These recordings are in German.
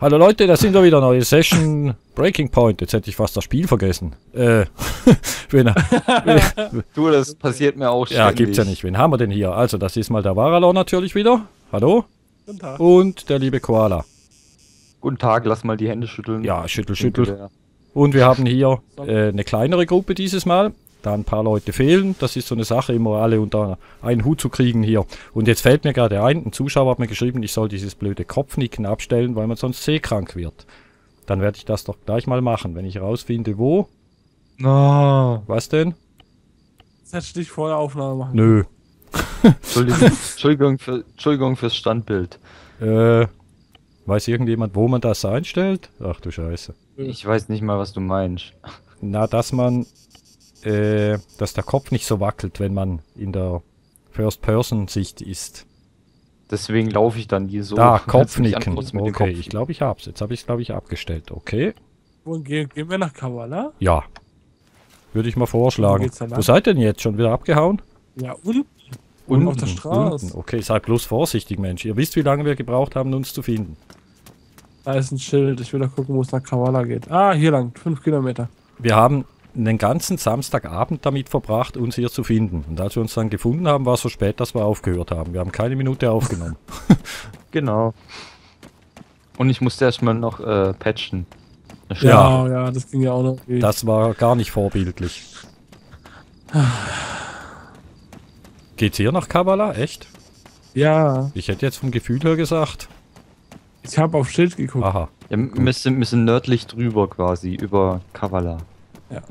Hallo Leute, das sind wir wieder, neue Session Breaking Point. Jetzt hätte ich fast das Spiel vergessen. Du, das passiert mir auch ständig. Ja, gibt's ja nicht. Wen haben wir denn hier? Also, das ist mal der Waralor natürlich wieder. Hallo. Guten Tag. Und der liebe Koala. Guten Tag, lass mal die Hände schütteln. Ja, schüttel, schüttel. Und wir haben hier eine kleinere Gruppe dieses Mal. Da ein paar Leute fehlen. Das ist so eine Sache, immer alle unter einen Hut zu kriegen hier. Und jetzt fällt mir gerade ein Zuschauer hat mir geschrieben, ich soll dieses blöde Kopfnicken abstellen, weil man sonst sehkrank wird. Dann werde ich das doch gleich mal machen, wenn ich herausfinde, wo. No. Was denn? Das hättest du nicht vor der Aufnahme machen. Nö. Entschuldigung fürs Standbild. Weiß irgendjemand, wo man das einstellt? Ach du Scheiße. Ich weiß nicht mal, was du meinst. Na, dass man... dass der Kopf nicht so wackelt, wenn man in der First-Person-Sicht ist. Deswegen laufe ich dann hier so. Da, Kopfnicken. Okay, ich glaube, ich hab's. Jetzt habe ich es, glaube ich, abgestellt. Okay. Und gehen wir nach Kavala? Ja. Würde ich mal vorschlagen. Wo seid ihr denn jetzt? Schon wieder abgehauen? Ja, unten auf der Straße. Unten. Okay, seid bloß vorsichtig, Mensch. Ihr wisst, wie lange wir gebraucht haben, uns zu finden. Da ist ein Schild. Ich will da gucken, wo es nach Kavala geht. Ah, hier lang. 5 Kilometer. Wir haben den ganzen Samstagabend damit verbracht, uns hier zu finden. Und als wir uns dann gefunden haben, war es so spät, dass wir aufgehört haben. Wir haben keine Minute aufgenommen. Genau. Und ich musste erstmal noch patchen. Ja, ja, das ging ja auch noch. Das war gar nicht vorbildlich. Geht's hier nach Kavala? Echt? Ja. Ich hätte jetzt vom Gefühl her gesagt. Ich habe aufs Schild geguckt. Aha. Ja, ein bisschen nördlich drüber quasi, über Kavala. Ja.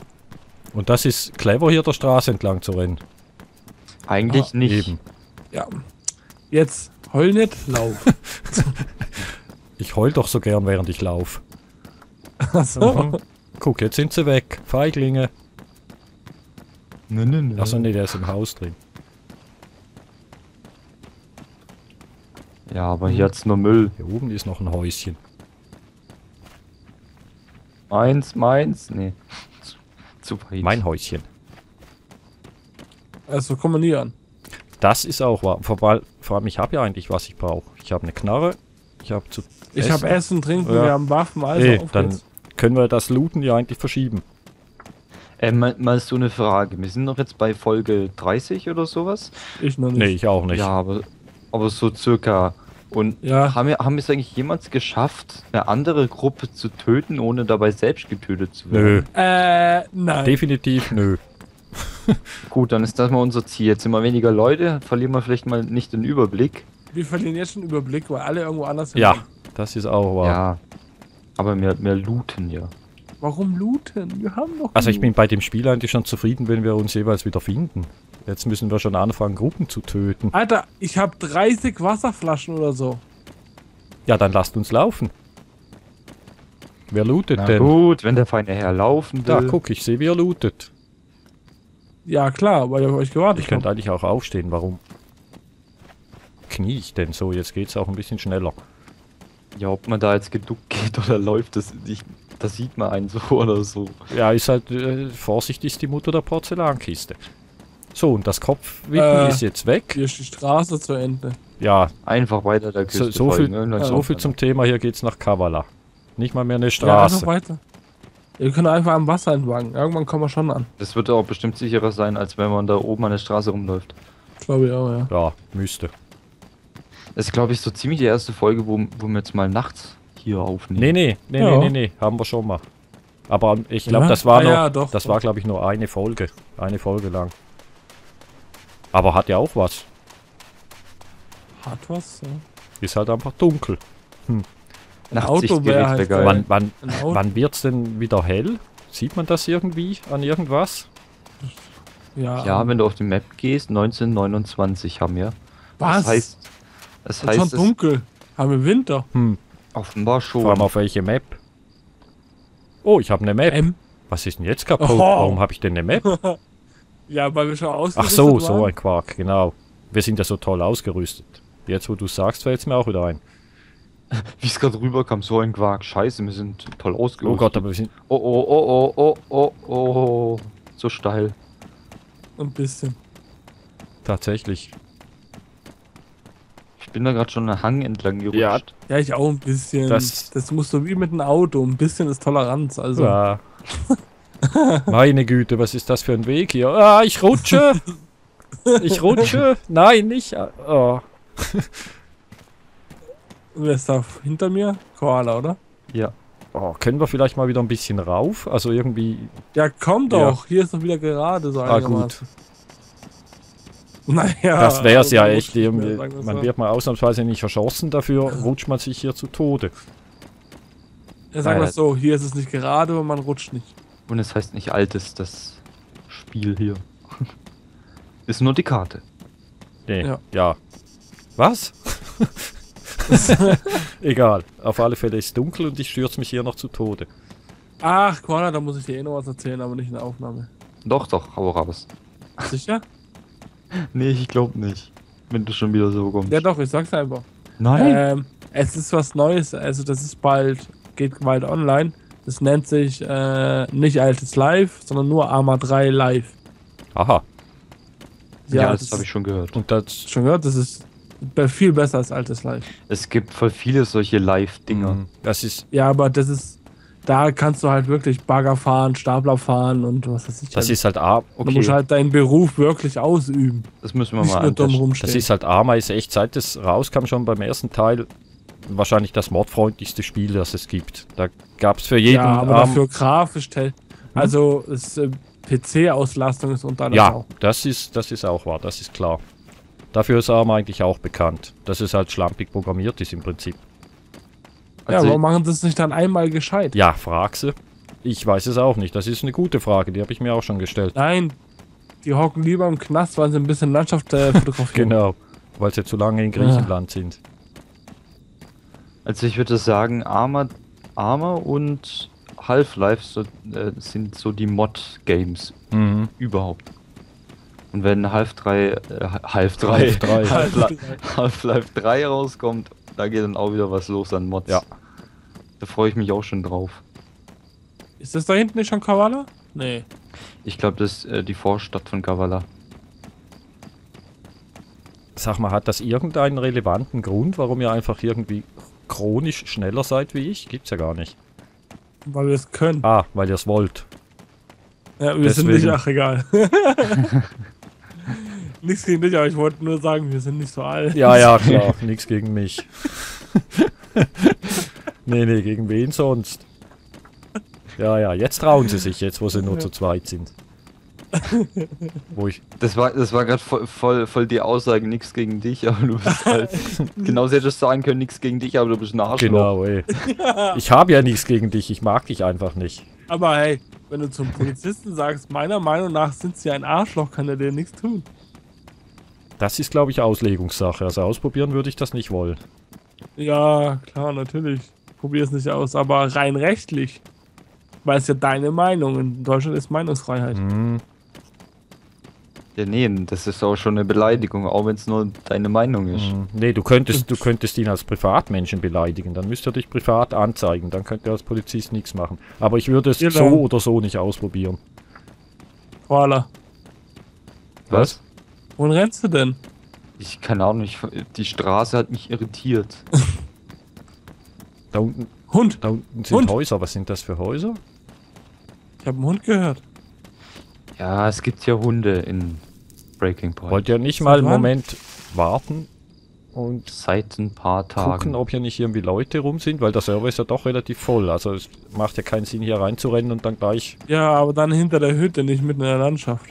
Und das ist clever, hier der Straße entlang zu rennen. Eigentlich nicht. Eben. Ja. Jetzt heul nicht, lauf. Ich heul doch so gern, während ich lauf. So. Guck, jetzt sind sie weg. Feiglinge. Nein. Achso, nee, der ist im Haus drin. Ja, aber hier hat's nur Müll. Hier oben ist noch ein Häuschen. Meins? Nee. Mein Häuschen. Also kommen wir nie an. Das ist auch wahr. Vor allem, ich habe ja eigentlich, was ich brauche. Ich habe eine Knarre. Ich habe zu essen. Ich habe Essen, Trinken, ja. Wir haben Waffen, alles. Nee, dann geht's. Können wir das Looten ja eigentlich verschieben. Mal so eine Frage. Wir sind doch jetzt bei Folge 30 oder sowas? Ich noch nicht. Nee, ich auch nicht. Ja, aber so circa. Und ja. Haben wir es eigentlich jemals geschafft, eine andere Gruppe zu töten, ohne dabei selbst getötet zu werden? Nö. Nein. Definitiv nö. Gut, dann ist das mal unser Ziel. Jetzt sind wir weniger Leute, verlieren wir vielleicht mal nicht den Überblick. Wir verlieren jetzt schon den Überblick, weil alle irgendwo anders sind. Ja, das ist auch wahr. Ja, aber mehr looten, ja. Warum looten? Wir haben doch... Also ich bin bei dem Spiel eigentlich schon zufrieden, wenn wir uns jeweils wieder finden. Jetzt müssen wir schon anfangen, Gruppen zu töten. Alter, ich habe 30 Wasserflaschen oder so. Ja, dann lasst uns laufen. Wer lootet denn? Gut, wenn der feine Herr laufen will. Da, guck, ich sehe, wie er lootet. Ja, klar, weil ich auf euch gewartet habe. Ich könnte eigentlich auch aufstehen, warum knie ich denn so? Jetzt geht's auch ein bisschen schneller. Ja, ob man da jetzt geduckt geht oder läuft, das sieht man einen so oder so. Ja, ist halt, Vorsicht ist die Mutter der Porzellankiste. So, und das Kopfnicken ist jetzt weg. Hier ist die Straße zu Ende. Ja. Einfach weiter der Küste. So viel zum Thema, hier geht's nach Kavala. Nicht mal mehr eine Straße. Ja, einfach weiter. Wir können einfach am Wasser entlang. Irgendwann kommen wir schon an. Das wird auch bestimmt sicherer sein, als wenn man da oben an der Straße rumläuft. Glaube ich auch, ja. Ja, müsste. Das ist, glaube ich, so ziemlich die erste Folge, wo wir jetzt mal nachts hier aufnehmen. Nee, haben wir schon mal. Aber ich glaube, ja? das war, glaube ich, nur eine Folge. Eine Folge lang. Aber hat ja auch was. Hat was? Ja. Ist halt einfach dunkel. Nachtsichtgerät. Wann wird's denn wieder hell? Sieht man das irgendwie an irgendwas? Ja, wenn du auf die Map gehst, 1929 haben wir. Was? Das heißt schon dunkel. Haben wir Winter? Offenbar schon. Vor allem auf welche Map? Oh, ich habe eine Map. Was ist denn jetzt kaputt? Oh. Warum habe ich denn eine Map? Ja, weil wir schon ausgerüstet waren. Ach so, so ein Quark, genau. Wir sind ja so toll ausgerüstet. Jetzt, wo du sagst, fällt es mir auch wieder ein. Wie es gerade rüberkam, so ein Quark. Scheiße, wir sind toll ausgerüstet. Oh Gott, aber wir sind... Oh. So steil. Ein bisschen. Tatsächlich. Ich bin da gerade schon einen Hang entlang gerutscht. Ja, ja, ich auch ein bisschen. Das musst du wie mit dem Auto. Ein bisschen ist Toleranz, also. Ja. Meine Güte, was ist das für ein Weg hier? Ah, ich rutsche! Ich rutsche! Nein, nicht! Oh. Wer ist da hinter mir? Koala, oder? Ja. Oh, können wir vielleicht mal wieder ein bisschen rauf? Also irgendwie... Ja, komm doch! Ja. Hier ist doch wieder gerade so einigermaßen. Ah, gut. Naja... Das wär's also ja echt irgendwie. Man wird mal ausnahmsweise nicht erschossen, dafür rutscht man sich hier zu Tode. Ja, sagen wir es so, hier ist es nicht gerade, aber man rutscht nicht. Und es heißt nicht Altis, das Spiel hier. Ist nur die Karte. Nee, ja. Was? Egal, auf alle Fälle ist es dunkel und ich stürze mich hier noch zu Tode. Ach, Koala, da muss ich dir eh noch was erzählen, aber nicht in der Aufnahme. Doch, doch, hau raus. Sicher? Nee, ich glaube nicht. Wenn du schon wieder so kommst. Ja doch, ich sag's einfach. Nein. Es ist was Neues, also das ist bald, geht bald online. Das nennt sich nicht Altis Live, sondern nur Arma 3 Live. Aha. Ja, ja, das habe ich schon gehört. Und das schon gehört, das ist viel besser als Altis Live. Es gibt voll viele solche Live-Dinger. Mhm. Das ist. Ja, aber das ist. Da kannst du halt wirklich Bagger fahren, Stapler fahren und was weiß ich. Das halt. Ist halt Arma. Okay. Du musst halt deinen Beruf wirklich ausüben. Das müssen wir nicht mal nur dumm rumstehen. Das ist halt Arma, ist echt, seit es rauskam schon beim ersten Teil. Wahrscheinlich das mordfreundlichste Spiel, das es gibt. Da gab es für jeden... Ja, aber dafür grafisch... Also PC-Auslastung ist unter anderem auch. Ja, das ist auch wahr, das ist klar. Dafür ist Arma eigentlich auch bekannt. Dass es halt schlampig programmiert ist im Prinzip. Also ja, warum machen sie es nicht dann einmal gescheit? Ja, frag sie. Ich weiß es auch nicht. Das ist eine gute Frage, die habe ich mir auch schon gestellt. Nein, die hocken lieber im Knast, weil sie ein bisschen Landschaft fotografieren. Genau, weil sie zu lange in Griechenland sind. Also ich würde sagen, Arma und Half-Life so, sind so die Mod-Games überhaupt. Und wenn Half-Life 3 rauskommt, da geht dann auch wieder was los an Mods. Ja. Da freue ich mich auch schon drauf. Ist das da hinten nicht schon Kavala? Nee. Ich glaube, das ist die Vorstadt von Kavala. Sag mal, hat das irgendeinen relevanten Grund, warum ihr einfach irgendwie... chronisch schneller seid wie ich? Gibt's ja gar nicht. Weil wir es können. Ah, weil ihr es wollt. Ja, wir deswegen. Sind nicht, ach egal. Nichts gegen dich, aber ich wollte nur sagen, wir sind nicht so alt. Ja, ja, klar, nichts gegen mich. Nee, gegen wen sonst? Ja, jetzt trauen sie sich, jetzt wo sie nur zu zweit sind. Wo ich das war gerade voll die Aussage, nichts gegen dich, aber du bist halt... Genauso hättest du sagen können, nichts gegen dich, aber du bist ein Arschloch. Genau, ey. Ja. Ich habe ja nichts gegen dich, ich mag dich einfach nicht. Aber hey, wenn du zum Polizisten sagst, meiner Meinung nach sind sie ein Arschloch, kann er dir nichts tun. Das ist, glaube ich, Auslegungssache. Also ausprobieren würde ich das nicht wollen. Ja, klar, natürlich. Probier es nicht aus, aber rein rechtlich. Weil es ja deine Meinung. In Deutschland ist Meinungsfreiheit. Mhm. Ja, nee, das ist auch schon eine Beleidigung, auch wenn es nur deine Meinung ist. Nee, du könntest ihn als Privatmenschen beleidigen, dann müsst ihr dich privat anzeigen, dann könnt ihr als Polizist nichts machen. Aber ich würde es so oder so nicht ausprobieren. Koala. Was? Wohin rennst du denn? Ich kann auch nicht, die Straße hat mich irritiert. Da unten. Hund! Da unten sind Häuser, was sind das für Häuser? Ich habe einen Hund gehört. Ja, es gibt ja Hunde in Breaking Point. Wollt ihr nicht mal einen Moment warten und seit ein paar Tagen gucken, ob hier nicht irgendwie Leute rum sind, weil der Server ist ja doch relativ voll. Also es macht ja keinen Sinn, hier reinzurennen und dann gleich... Ja, aber dann hinter der Hütte, nicht mitten in der Landschaft.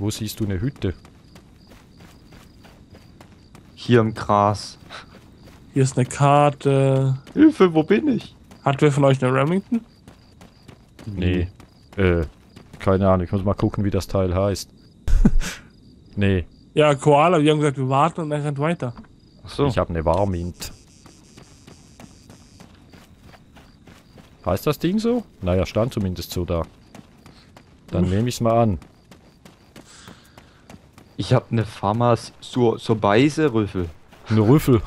Wo siehst du eine Hütte? Hier im Gras. Hier ist eine Karte. Hilfe, wo bin ich? Hat wer von euch eine Remington? Nee. Keine Ahnung, ich muss mal gucken, wie das Teil heißt. Nee. Ja, Koala, wir haben gesagt, wir warten und er rennt weiter. Achso. Ich habe eine Warmint. Heißt das Ding so? Naja, stand zumindest so da. Dann nehme ich es mal an. Ich habe eine Farmers so Beise Rüffel. Eine Rüffel?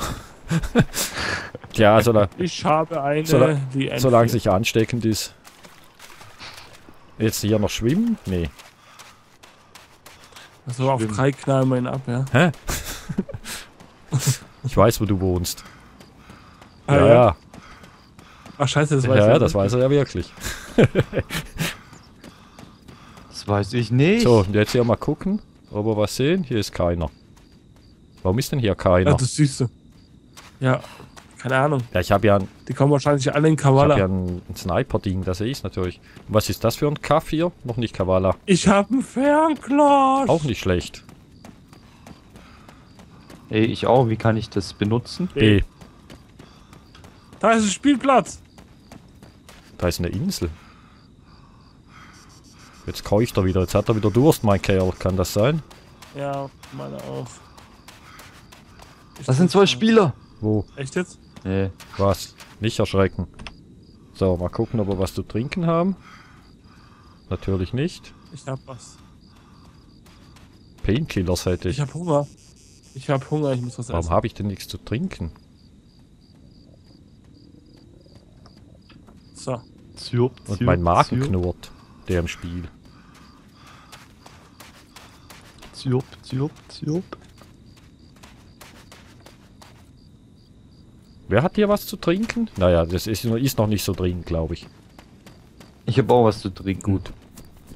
Tja, ich habe eine, die solange sich ansteckend ist. Jetzt hier noch schwimmen? Nee. Also schwimmen. Auf 3 knallen wir ihn ab, ja? Hä? Ich weiß, wo du wohnst. Ah, ja, ja. Ach scheiße, das weiß er. Ja, das weiß er ja wirklich. Das weiß ich nicht. So, und jetzt hier mal gucken, ob wir was sehen. Hier ist keiner. Warum ist denn hier keiner? Ach, das Süße. Ja, keine Ahnung. Ja, ich habe ja... Die kommen wahrscheinlich alle in Kavala. Ich habe ja ein Sniper-Ding, das sehe ich natürlich. Und was ist das für ein Kaff hier? Noch nicht Kavala. Ich habe ein Fernglas. Auch nicht schlecht. Ey, ich auch. Wie kann ich das benutzen? B. Da ist ein Spielplatz. Da ist eine Insel. Jetzt keucht er wieder. Jetzt hat er wieder Durst, mein Kerl. Kann das sein? Ja, meine auch. Das sind zwei Spieler. Wo? Echt jetzt? Nee. Was? Nicht erschrecken. So, mal gucken, ob wir was zu trinken haben. Natürlich nicht. Ich hab was. Painkillers hätte ich. Ich hab Hunger. Ich hab Hunger, ich muss was essen. Warum habe ich denn nichts zu trinken? So. Und mein Magen knurrt. Der im Spiel. Zirp, zirp, zirp. Wer hat hier was zu trinken? Naja, das ist noch nicht so dringend, glaube ich. Ich habe auch was zu trinken. Gut.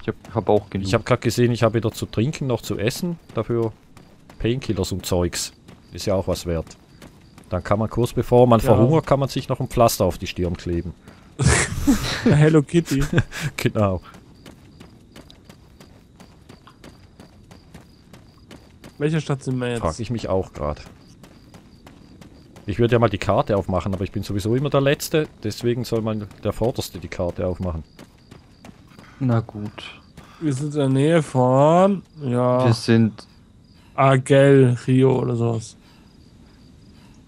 Ich habe auch genug. Ich habe gerade gesehen, ich habe weder zu trinken noch zu essen. Dafür Painkillers und Zeugs. Ist ja auch was wert. Dann kann man kurz bevor man verhungert, kann man sich noch ein Pflaster auf die Stirn kleben. Hello Kitty. Genau. Welcher Stadt sind wir jetzt? Frag ich mich auch gerade. Ich würde ja mal die Karte aufmachen, aber ich bin sowieso immer der Letzte, deswegen soll man der Vorderste die Karte aufmachen. Na gut. Wir sind in der Nähe von... Ja. Wir sind... Agel, Rio oder sowas.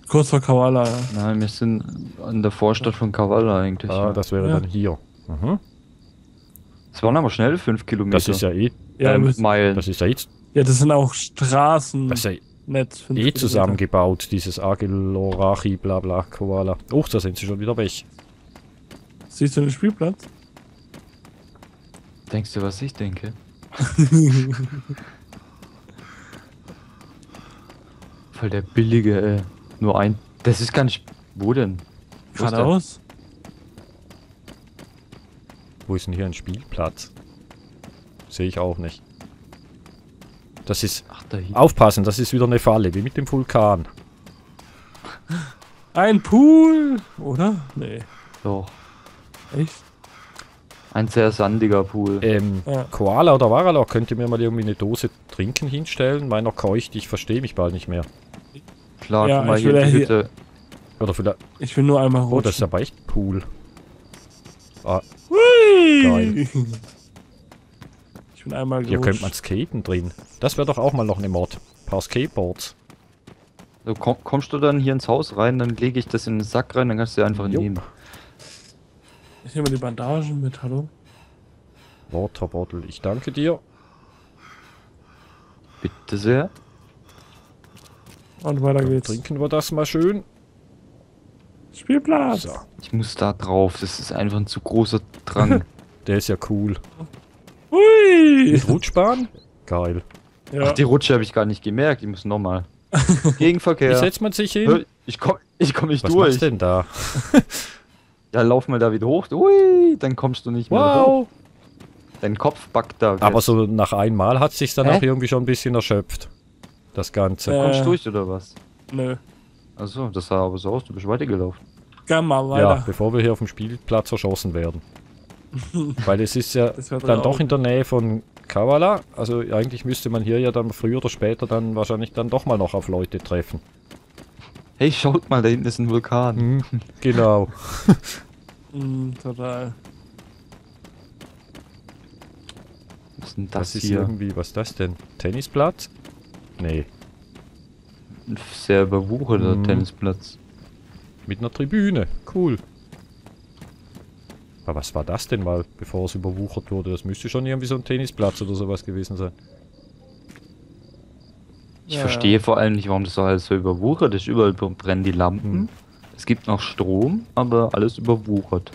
Kurz vor Kavala, ja. Nein, wir sind an der Vorstadt von Kavala eigentlich. Ah, ja. Das wäre dann hier. Mhm. Das waren aber schnell 5 Kilometer. Das ist ja eh... Ja, Meilen. Das ist ja eh... Ja, das sind auch Straßen... Das ist ja eh zusammengebaut, dieses Agelorachi, bla bla, Koala. Uch, da sind sie schon wieder weg. Siehst du den Spielplatz? Denkst du, was ich denke? Voll der billige, ey. Nur ein... Das ist gar nicht... Wo denn? Geradeaus? Wo ist denn hier ein Spielplatz? Sehe ich auch nicht. Das ist... Ach, da aufpassen, das ist wieder eine Falle, wie mit dem Vulkan. Ein Pool, oder? Nee. Doch. Echt? Ein sehr sandiger Pool. Ja. Koala oder Waralor, könnt ihr mir mal irgendwie eine Dose Trinken hinstellen? Meiner keucht, ich verstehe mich bald nicht mehr. Klar, ja, mal hier die Hütte. Oder vielleicht... Ich will nur einmal rutschen. Oh, das ist aber echt ein Pool. Ah. Hui. Geil. Einmal hier könnte man skaten drin. Das wäre doch auch mal noch eine Mod. Ein paar Skateboards. So, kommst du dann hier ins Haus rein, dann lege ich das in den Sack rein, dann kannst du einfach nehmen. Ich nehme die Bandagen mit, hallo? Waterbottle, ich danke dir. Bitte sehr. Und weiter geht's. Trinken wir das mal schön. Spielplatz! So. Ich muss da drauf, das ist einfach ein zu großer Drang. Der ist ja cool. Hui! Mit Rutschbahn? Geil. Ja. Ach, die Rutsche habe ich gar nicht gemerkt, die müssen nochmal. Gegenverkehr. Wie setzt man sich hin? Ich komm nicht durch. Was machst denn da? Ja, lauf mal da wieder hoch. Ui, dann kommst du nicht mehr hoch. Dein Kopf backt da. Aber so nach einmal hat sich's dann auch irgendwie schon ein bisschen erschöpft. Das Ganze. Kommst du durch oder was? Nö. Achso, das sah aber so aus, du bist weitergelaufen. Gamma weiter. Ja, bevor wir hier auf dem Spielplatz erschossen werden. Weil es ist ja dann doch in der Nähe von Kavala, also eigentlich müsste man hier ja dann früher oder später dann wahrscheinlich dann doch mal noch auf Leute treffen. Hey, schaut mal, da hinten ist ein Vulkan. Mhm, genau. Total. Was ist denn das hier? Das ist irgendwie, was ist das denn? Tennisplatz? Nee. Ein sehr überwucherter Tennisplatz. Mit einer Tribüne, cool. Aber was war das denn mal, bevor es überwuchert wurde? Das müsste schon irgendwie so ein Tennisplatz oder sowas gewesen sein. Ich verstehe vor allem nicht, warum das alles so überwuchert ist. Überall brennen die Lampen. Es gibt noch Strom, aber alles überwuchert.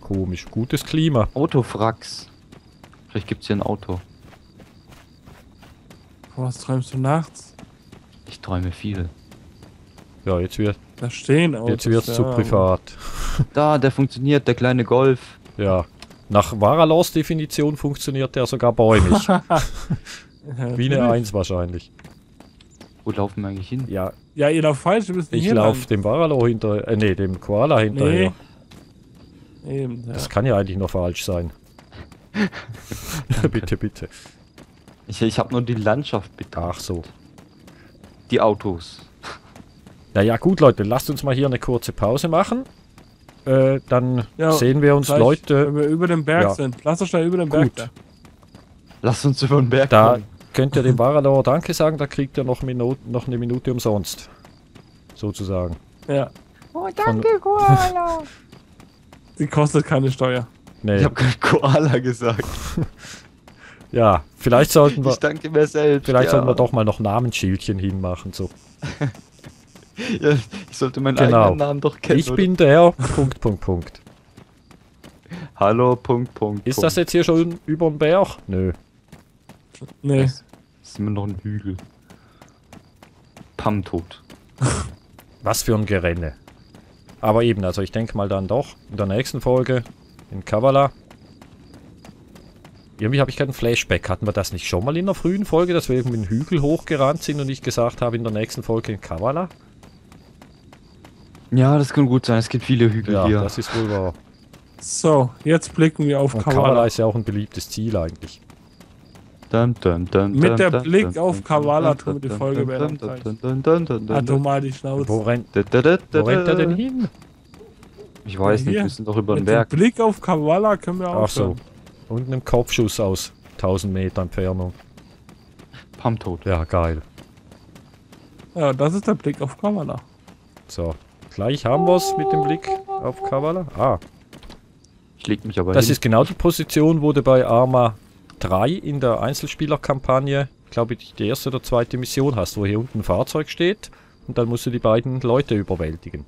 Komisch, gutes Klima. Autofracks. Vielleicht gibt es hier ein Auto. Was träumst du nachts? Ich träume viel. Ja, jetzt wird. Da stehen Autos. Jetzt wird's zu privat. Da, der funktioniert, der kleine Golf. Ja. Nach Waralors Definition funktioniert der sogar bäumig. Wie eine 1 wahrscheinlich. Wo laufen wir eigentlich hin? Ja. Ja, ihr lauft falsch, wir müssen hier lang. Ich laufe dem Waralor hinterher. Nee, dem Koala hinterher. Nee. Eben, ja. Das kann ja eigentlich noch falsch sein. Bitte, bitte. Ich habe nur die Landschaft betrachtet. Ach so. Die Autos. Naja, gut, Leute, lasst uns mal hier eine kurze Pause machen. Dann ja, sehen wir uns, gleich, Leute. Wenn wir über den Berg sind. Lasst uns schnell über den Berg da. Lasst uns über den Berg kommen. Könnt ihr dem Waralor Danke sagen, da kriegt ihr noch, eine Minute umsonst. Sozusagen. Ja. Oh, danke, Koala. Die kostet keine Steuer. Nee. Ich habe gerade Koala gesagt. Ja, vielleicht sollten wir... Ich danke mir selbst. Vielleicht sollten wir doch mal noch Namensschildchen hinmachen, so. Ja, ich sollte meinen eigenen Namen doch kennen. Ich bin der... ... Hallo... ... Ist das jetzt hier schon über dem Berg? Nö. Nee. Das ist immer noch ein Hügel. Pammtot. Was für ein Gerenne. Aber eben, also ich denke mal dann doch in der nächsten Folge in Kavala. Irgendwie habe ich gerade einen Flashback. Hatten wir das nicht schon mal in der frühen Folge, dass wir irgendwie einen Hügel hochgerannt sind und ich gesagt habe, in der nächsten Folge in Kavala? Ja, das kann gut sein. Es gibt viele Hügel hier. Ja, das ist wohl wahr. So, jetzt blicken wir auf Kavala. Kavala ist ja auch ein beliebtes Ziel eigentlich. Mit der Blick auf Kavala tun wir die Folge beenden. Hat doch mal die Schnauze. Wo rennt er denn hin? Ich weiß nicht, wir sind doch über den Berg. Mit dem Blick auf Kavala können wir auch so. Und einem Kopfschuss aus 1000 Meter Entfernung. Pammtot. Ja, geil. Ja, das ist der Blick auf Kavala. So, gleich haben wir es mit dem Blick auf Kavala. Ah. Ich leg mich aber hin. Das ist genau die Position, wo du bei Arma 3 in der Einzelspielerkampagne, glaube ich, die erste oder zweite Mission hast, wo hier unten ein Fahrzeug steht und dann musst du die beiden Leute überwältigen.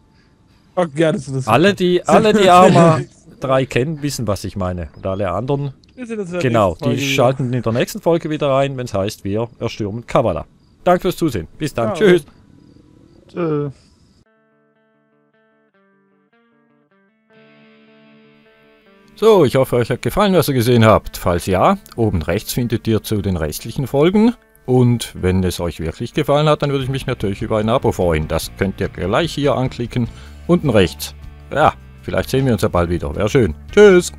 Oh, ja, das ist das alle, die Arma 3 kennen, wissen, was ich meine. Und alle anderen, genau, die schalten in der nächsten Folge wieder ein, wenn es heißt, wir erstürmen Kavala. Danke fürs Zusehen. Bis dann. Ja. Tschüss. Tschö. So, ich hoffe, euch hat gefallen, was ihr gesehen habt. Falls ja, oben rechts findet ihr zu den restlichen Folgen. Und wenn es euch wirklich gefallen hat, dann würde ich mich natürlich über ein Abo freuen. Das könnt ihr gleich hier anklicken, unten rechts. Ja, vielleicht sehen wir uns ja bald wieder. Wäre schön. Tschüss!